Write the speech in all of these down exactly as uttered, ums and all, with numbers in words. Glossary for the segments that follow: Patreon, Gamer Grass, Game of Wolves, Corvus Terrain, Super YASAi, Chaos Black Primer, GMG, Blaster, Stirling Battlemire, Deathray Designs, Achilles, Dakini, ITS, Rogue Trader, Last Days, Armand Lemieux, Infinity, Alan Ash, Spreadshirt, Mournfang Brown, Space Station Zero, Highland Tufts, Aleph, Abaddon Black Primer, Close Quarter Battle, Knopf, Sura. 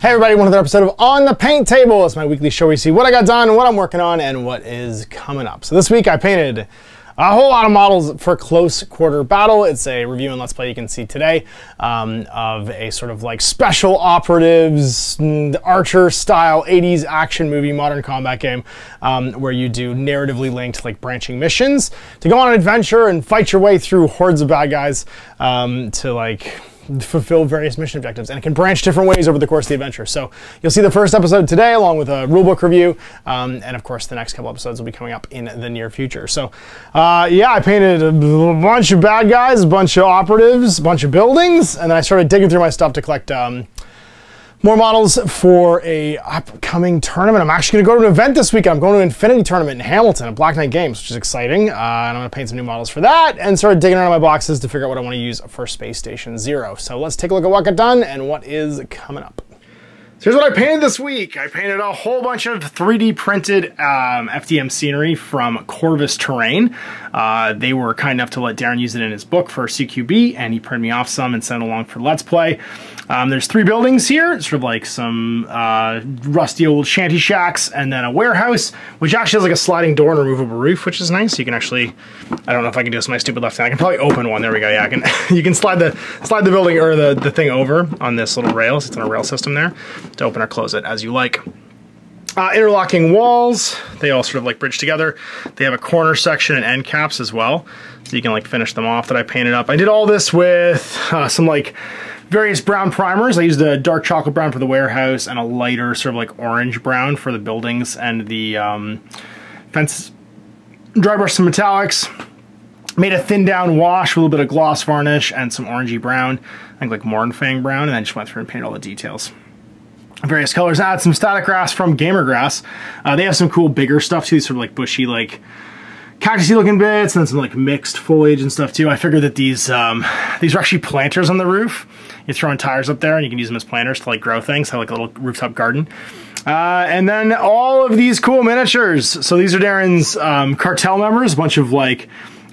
Hey everybody, one other episode of On the Paint Table. It's my weekly show where you see what I got done, what I'm working on, and what is coming up. So this week I painted a whole lot of models for Close Quarter Battle. It's a review and Let's Play you can see today um, of a sort of like special operatives, archer style eighties action movie modern combat game um, where you do narratively linked like branching missions to go on an adventure and fight your way through hordes of bad guys um, to like fulfill various mission objectives, and it can branch different ways over the course of the adventure. So you'll see the first episode today along with a rulebook review, um, and of course the next couple episodes will be coming up in the near future. So uh, yeah, I painted a bunch of bad guys, a bunch of operatives, a bunch of buildings, and then I started digging through my stuff to collect um, more models for a upcoming tournament. I'm actually gonna go to an event this week. I'm going to an Infinity tournament in Hamilton at Black Knight Games, which is exciting. Uh, and I'm gonna paint some new models for that and start digging around my boxes to figure out what I wanna use for Space Station Zero. So let's take a look at what I got done and what is coming up. So here's what I painted this week. I painted a whole bunch of three D printed um, F D M scenery from Corvus Terrain. Uh, they were kind enough to let Darren use it in his book for C Q B, and he printed me off some and sent it along for Let's Play. Um, there's three buildings here, sort of like some uh, rusty old shanty shacks, and then a warehouse, which actually has like a sliding door and a removable roof, which is nice. You can actually, I don't know if I can do this with my stupid left hand. I can probably open one. There we go. Yeah, I can. You can slide the slide the building or the, the thing over on this little rail. So it's on a rail system there, to open or close it as you like. Uh, interlocking walls, they all sort of like bridge together. They have a corner section and end caps as well, so you can like finish them off that I painted up. I did all this with uh, some like various brown primers. I used a dark chocolate brown for the warehouse and a lighter sort of like orange brown for the buildings and the um, fence. Dry brush some metallics. Made a thin down wash with a little bit of gloss varnish and some orangey brown, I think like Mournfang Brown, and then just went through and painted all the details. Various colors. I had some static grass from Gamer Grass. Uh, they have some cool bigger stuff too, sort of like bushy, like cactusy looking bits, and then some like mixed foliage and stuff too. I figured that these um, these are actually planters on the roof. You throw in tires up there, and you can use them as planters to like grow things. Have like a little rooftop garden. Uh, and then all of these cool miniatures. So these are Darren's um, cartel members. A bunch of like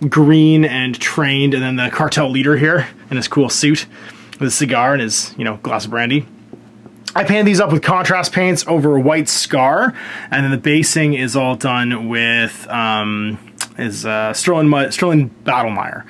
green and trained, and then the cartel leader here in his cool suit with a cigar and his you know glass of brandy. I painted these up with contrast paints over white scar, and then the basing is all done with um, is uh, Stirling Battlemire.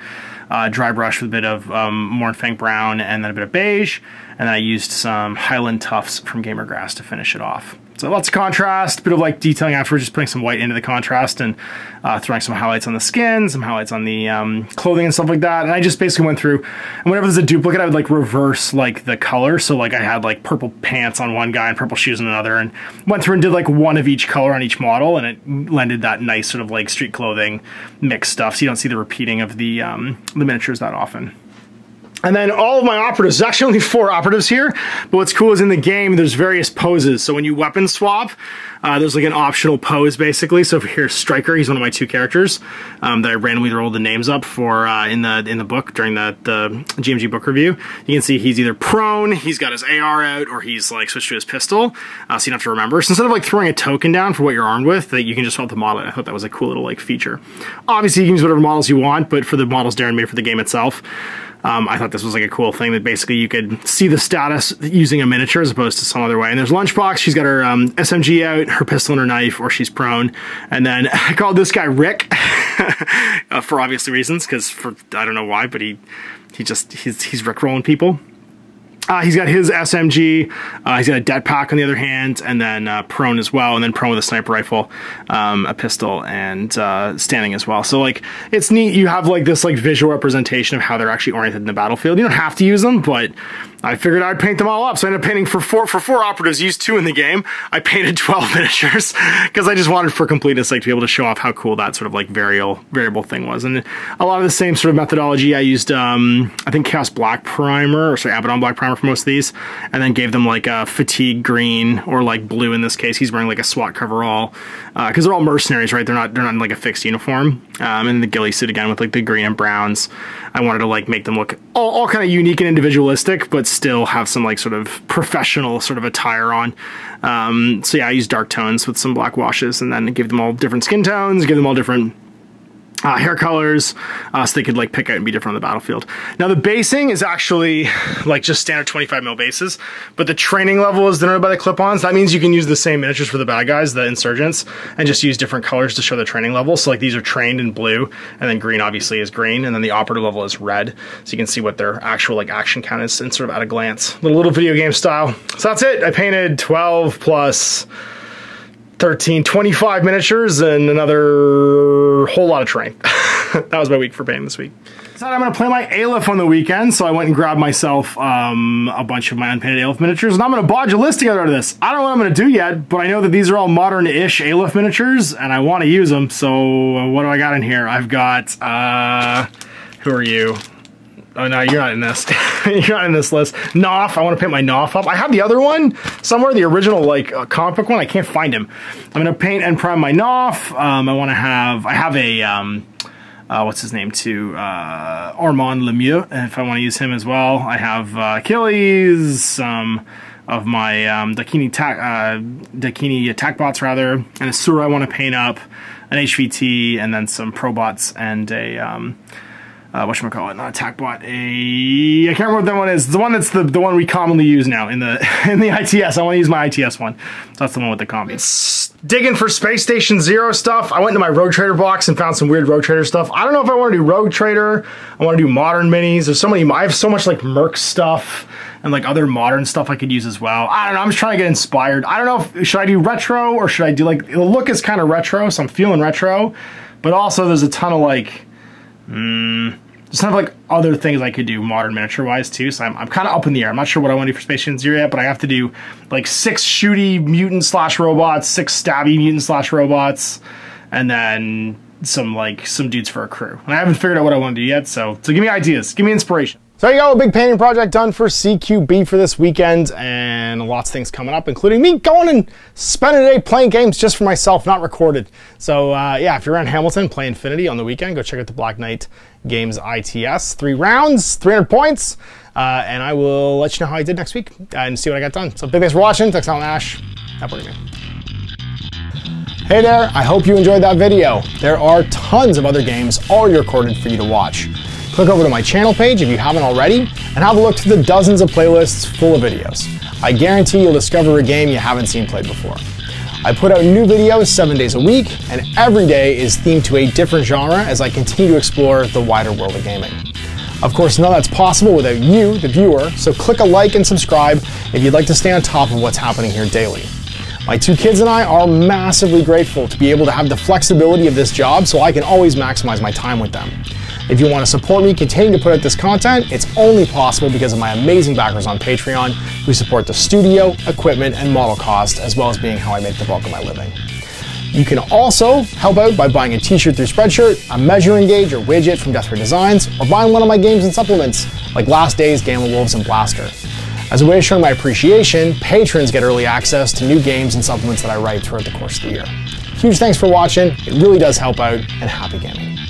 Uh, dry brush with a bit of um, Mournfang Brown and then a bit of beige, and then I used some Highland Tufts from Gamer Grass to finish it off. So lots of contrast, a bit of like detailing afterwards, just putting some white into the contrast and uh, throwing some highlights on the skin, some highlights on the um, clothing and stuff like that. And I just basically went through, and whenever there's a duplicate, I would like reverse like the color. So like I had like purple pants on one guy and purple shoes on another, and went through and did like one of each color on each model, and it lended that nice sort of like street clothing mixed stuff. So you don't see the repeating of the, um, the miniatures that often. And then all of my operatives, there's actually only four operatives here, but what's cool is in the game, there's various poses. So when you weapon swap, uh, there's like an optional pose basically. So if here's Striker, he's one of my two characters um, that I randomly rolled the names up for uh, in the in the book during the, the G M G book review. You can see he's either prone, he's got his A R out, or he's like switched to his pistol, uh, so you don't have to remember. So instead of like throwing a token down for what you're armed with, that you can just swap the model. I thought that was a cool little like feature. Obviously you can use whatever models you want, but for the models Darren made for the game itself, Um, I thought this was like a cool thing that basically you could see the status using a miniature as opposed to some other way. And there's Lunchbox. She's got her um, S M G out, her pistol and her knife, or she's prone. And then I called this guy Rick uh, for obvious reasons, because for I don't know why, but he he just he's he's Rick-rolling people. Uh, he's got his S M G, uh, he's got a debt pack on the other hand, and then uh, prone as well, and then prone with a sniper rifle, um, a pistol, and uh, standing as well. So like, it's neat, you have like this like visual representation of how they're actually oriented in the battlefield. You don't have to use them, but I figured I'd paint them all up. So I ended up painting for four, for four operatives, used two in the game. I painted twelve miniatures, because I just wanted for completeness sake to be able to show off how cool that sort of like variable, variable thing was. And a lot of the same sort of methodology I used, um, I think Chaos Black Primer, or sorry, Abaddon Black Primer, for most of these, and then gave them like a fatigue green or like blue. In this case, he's wearing like a SWAT coverall because uh, they're all mercenaries, right? They're not they're not in like a fixed uniform. Um, and the ghillie suit again with like the green and browns. I wanted to like make them look all, all kind of unique and individualistic, but still have some like sort of professional sort of attire on. Um, so yeah, I used dark tones with some black washes, and then gave them all different skin tones, give them all different Uh, hair colors, uh, so they could like pick out and be different on the battlefield. Now the basing is actually like just standard twenty-five mil bases, but the training level is denoted by the clip-ons. That means you can use the same miniatures for the bad guys, the insurgents, and just use different colors to show the training level. So like these are trained in blue, and then green obviously is green, and then the operative level is red. So you can see what their actual like action count is and sort of at a glance. Little, little video game style. So that's it. I painted twelve plus thirteen, twenty-five miniatures and another whole lot of terrain. That was my week for painting this week. Decided I'm going to play my Aleph on the weekend, so I went and grabbed myself um, a bunch of my unpainted Aleph miniatures, and I'm going to bodge a list together out of this. I don't know what I'm going to do yet, but I know that these are all modern-ish Aleph miniatures, and I want to use them, so what do I got in here? I've got, uh, who are you? Oh no, you're not in this. You're not in this list. Knopf, I want to paint my Knopf up. I have the other one somewhere, the original like uh, comic book one. I can't find him. I'm gonna paint and prime my Knopf. Um, I want to have. I have a um, uh, what's his name too? Uh, Armand Lemieux. If I want to use him as well, I have uh, Achilles. Some um, of my um, Dakini tac uh, Dakini attack bots rather, and a Sura. I want to paint up an H V T, and then some probots and a. Um, Uh, whatchamacallit, not attack bot, a... I can't remember what that one is. It's the one that's the, the one we commonly use now in the in the I T S. I want to use my I T S one. That's the one with the combi. It's digging for Space Station Zero stuff. I went into my Rogue Trader box and found some weird Rogue Trader stuff. I don't know if I want to do Rogue Trader. I want to do modern minis. There's so many... I have so much, like, Merc stuff and, like, other modern stuff I could use as well. I don't know. I'm just trying to get inspired. I don't know if... Should I do retro or should I do, like... The look is kind of retro, so I'm feeling retro. But also, there's a ton of, like... Mm, there's kind of like other things I could do modern miniature wise too, so I'm, I'm kind of up in the air. I'm not sure what I want to do for Space Station Zero yet, but I have to do like six shooty mutant slash robots, six stabby mutant slash robots, and then some like some dudes for a crew. And I haven't figured out what I want to do yet, so so give me ideas, give me inspiration. So there you go, a big painting project done for C Q B for this weekend, and lots of things coming up, including me going and spending a day playing games just for myself, not recorded. So uh, yeah, if you're around Hamilton, play Infinity on the weekend, go check out the Black Knight Games I T S. Three rounds, three hundred points, uh, and I will let you know how I did next week and see what I got done. So big thanks for watching, thanks Alan Ash, have a good evening. Hey there, I hope you enjoyed that video. There are tons of other games already recorded for you to watch. Click over to my channel page if you haven't already, and have a look through the dozens of playlists full of videos. I guarantee you'll discover a game you haven't seen played before. I put out new videos seven days a week, and every day is themed to a different genre as I continue to explore the wider world of gaming. Of course, none of that's possible without you, the viewer, so click a like and subscribe if you'd like to stay on top of what's happening here daily. My two kids and I are massively grateful to be able to have the flexibility of this job so I can always maximize my time with them. If you want to support me continue to put out this content, it's only possible because of my amazing backers on Patreon who support the studio, equipment, and model cost, as well as being how I make the bulk of my living. You can also help out by buying a t-shirt through Spreadshirt, a measuring gauge or widget from Deathray Designs, or buying one of my games and supplements, like Last Days, Game of Wolves, and Blaster. As a way of showing my appreciation, patrons get early access to new games and supplements that I write throughout the course of the year. Huge thanks for watching, it really does help out, and happy gaming.